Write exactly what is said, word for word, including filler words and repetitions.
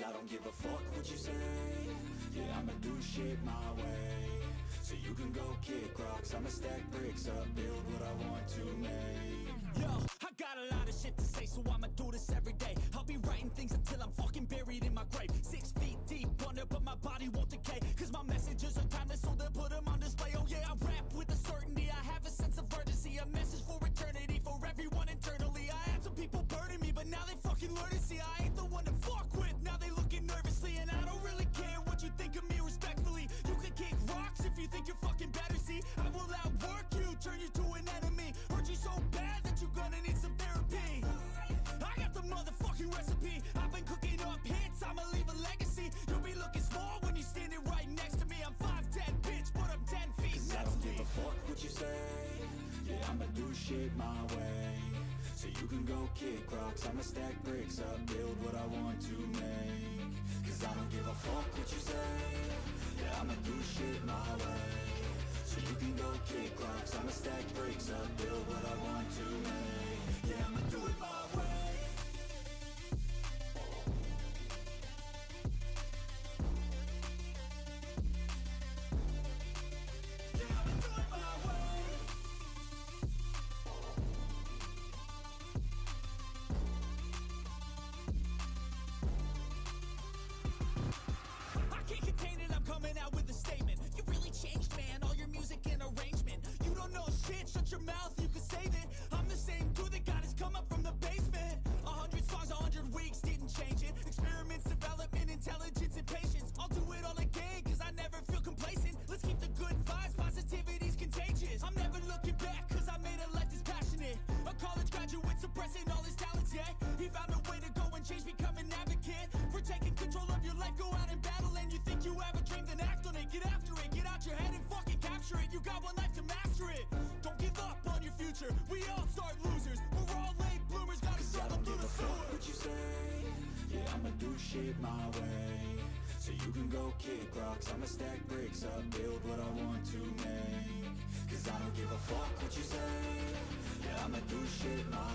Cause I don't give a fuck what you say. Yeah, I'ma do shit my way. So you can go kick rocks, I'ma stack bricks up, build what I want to make. Yo, I got a lot of shit to say, so I'ma do this every day. I'll be writing things until I'm fucking buried in my grave. Six feet deep under, but my body won't decay. Cause my messages are timeless, so they'll put them on display. Oh yeah, I rap with a certainty, I have a sense of urgency. A message for eternity, for everyone internally. I had some people burning me, but now they fucking learn to see I ain't the one to fuck with, now they looking nervously. And I don't really care what you think of me respectfully. You can kick rocks if you think you're fucking better, see. I will outwork you, turn you to an enemy. Hurt you so bad that you're gonna need some therapy. I got the motherfucking recipe. I've been cooking up hits, I'ma leave a legacy. You'll be looking small when you're standing right next to me. I'm five ten, bitch, but I'm ten feet next to me. I don't give a fuck what you say. Yeah, I'ma do shit my way. So you can go kick rocks, I'ma stack bricks up, build what I want to make. Cause I don't give a fuck what you say. Yeah, I'ma do shit my way. So you can go kick rocks, I'ma stack bricks up, build what I want to make. Yeah, I'ma do it my way. Shit,